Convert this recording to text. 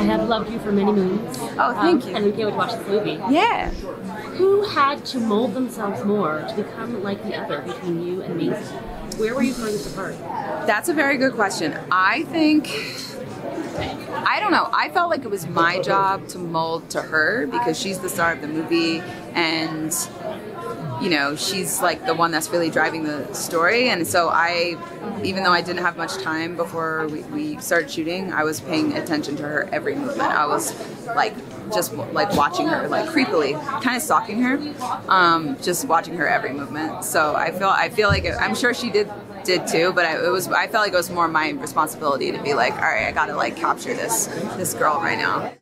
I have loved you for many moons. Oh, thank you. And we can't wait to watch this movie. Yeah. Who had to mold themselves more to become like the other between you and me? Where were you throwing this apart? That's a very good question. I don't know. I felt like it was my job to mold to her because she's the star of the movie and, you know, she's like the one that's really driving the story. And so I, even though I didn't have much time before we started shooting, I was paying attention to her every movement. I was like, just like watching her, like creepily, kind of stalking her, just watching her every movement. So I feel like, I'm sure she did too, but I felt like it was more my responsibility to be like, all right, I gotta like capture this girl right now.